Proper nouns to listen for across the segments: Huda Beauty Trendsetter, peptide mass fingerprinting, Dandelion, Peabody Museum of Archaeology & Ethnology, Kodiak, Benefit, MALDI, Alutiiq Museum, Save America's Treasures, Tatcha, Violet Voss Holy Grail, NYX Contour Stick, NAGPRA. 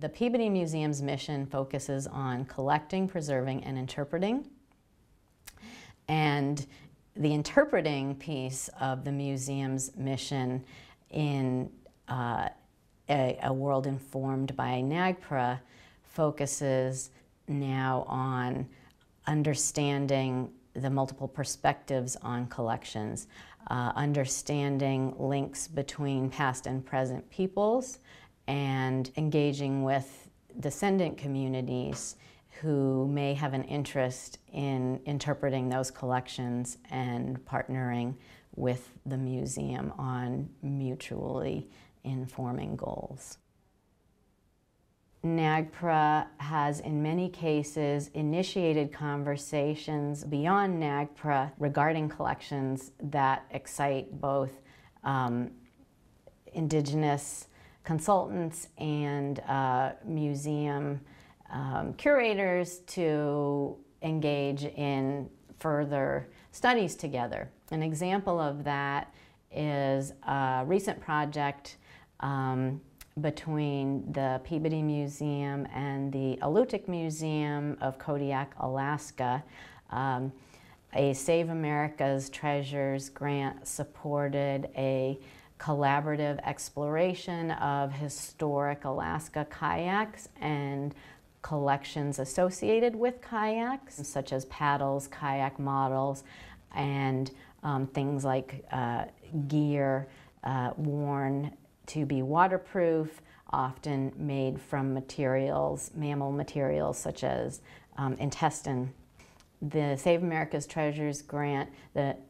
The Peabody Museum's mission focuses on collecting, preserving, and interpreting. And the interpreting piece of the museum's mission in a world informed by NAGPRA focuses now on understanding the multiple perspectives on collections, understanding links between past and present peoples, and engaging with descendant communities who may have an interest in interpreting those collections and partnering with the museum on mutually informing goals. NAGPRA has in many cases initiated conversations beyond NAGPRA regarding collections that excite both Indigenous consultants and museum curators to engage in further studies together. An example of that is a recent project between the Peabody Museum and the Alutiiq Museum of Kodiak, Alaska. A Save America's Treasures grant supported a collaborative exploration of historic Alaska kayaks and collections associated with kayaks, such as paddles, kayak models, and things like gear worn to be waterproof, often made from materials, mammal materials such as intestine. The Save America's Treasures grant that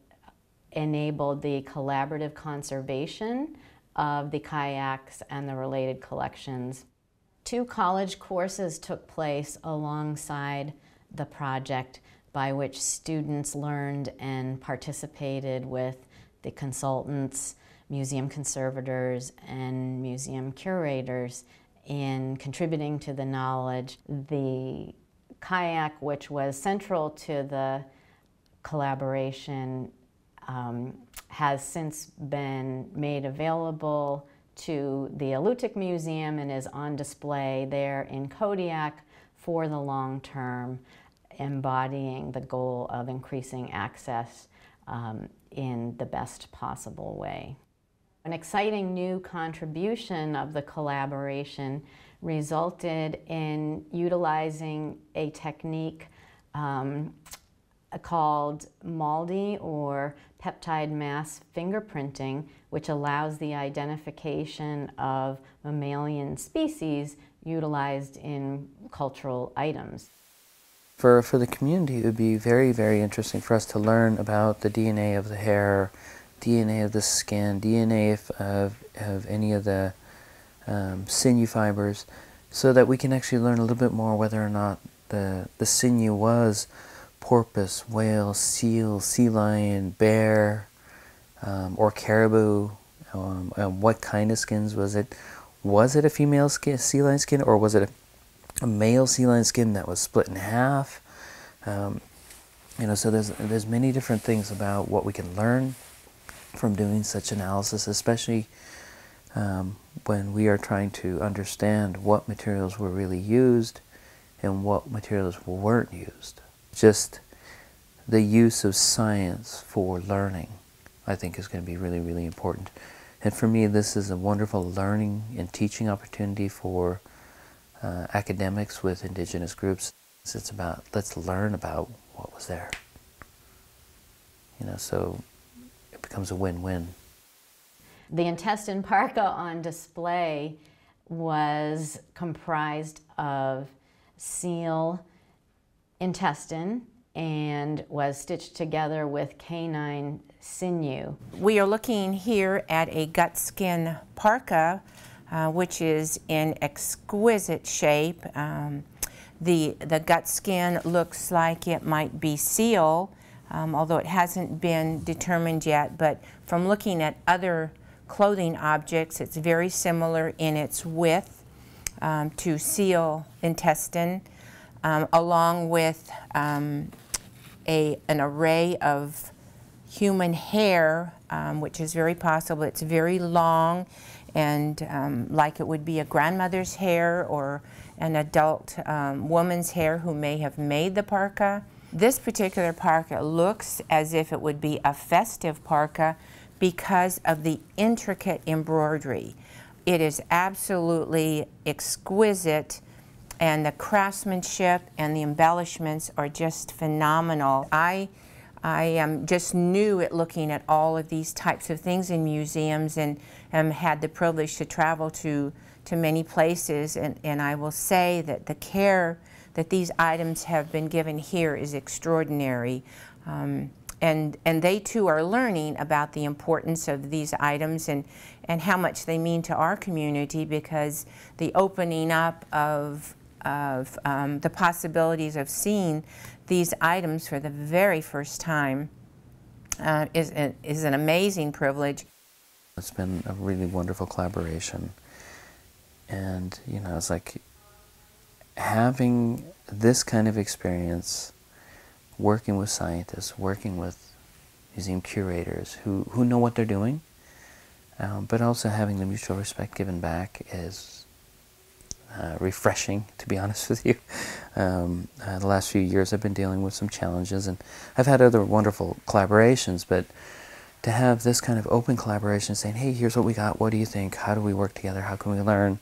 enabled the collaborative conservation of the kayaks and the related collections. Two college courses took place alongside the project by which students learned and participated with the consultants, museum conservators, and museum curators in contributing to the knowledge. The kayak, which was central to the collaboration, has since been made available to the Alutiiq Museum and is on display there in Kodiak for the long term, embodying the goal of increasing access in the best possible way. An exciting new contribution of the collaboration resulted in utilizing a technique called MALDI, or peptide mass fingerprinting, which allows the identification of mammalian species utilized in cultural items. For the community, it would be very, very interesting for us to learn about the DNA of the hair, DNA of the skin, DNA of any of the sinew fibers, so that we can actually learn a little bit more whether or not the sinew was porpoise, whale, seal, sea lion, bear, or caribou, and what kind of skins was it? Was it a female skin, sea lion skin, or was it a male sea lion skin that was split in half? You know, so there's many different things about what we can learn from doing such analysis, especially when we are trying to understand what materials were really used and what materials weren't used. Just the use of science for learning, I think, is going to be really, really important. And for me, this is a wonderful learning and teaching opportunity for academics with indigenous groups. It's about, let's learn about what was there. You know, so it becomes a win-win. The intestine parka on display was comprised of seal intestine and was stitched together with canine sinew. We are looking here at a gut skin parka, which is in exquisite shape. The gut skin looks like it might be seal, although it hasn't been determined yet, but from looking at other clothing objects, it's very similar in its width to seal intestine. Along with an array of human hair, which is very possible. It's very long and like it would be a grandmother's hair or an adult woman's hair who may have made the parka. This particular parka looks as if it would be a festive parka because of the intricate embroidery. It is absolutely exquisite, and the craftsmanship and the embellishments are just phenomenal. I just knew it looking at all of these types of things in museums, and had the privilege to travel to many places, and I will say that the care that these items have been given here is extraordinary. And they too are learning about the importance of these items and how much they mean to our community, because the opening up of the possibilities of seeing these items for the very first time is an amazing privilege. It's been a really wonderful collaboration, and you know, it's like having this kind of experience, working with scientists, working with museum curators who know what they're doing, but also having the mutual respect given back is refreshing, to be honest with you. The last few years I've been dealing with some challenges, and I've had other wonderful collaborations, but to have this kind of open collaboration saying, hey, here's what we got, what do you think, how do we work together, how can we learn,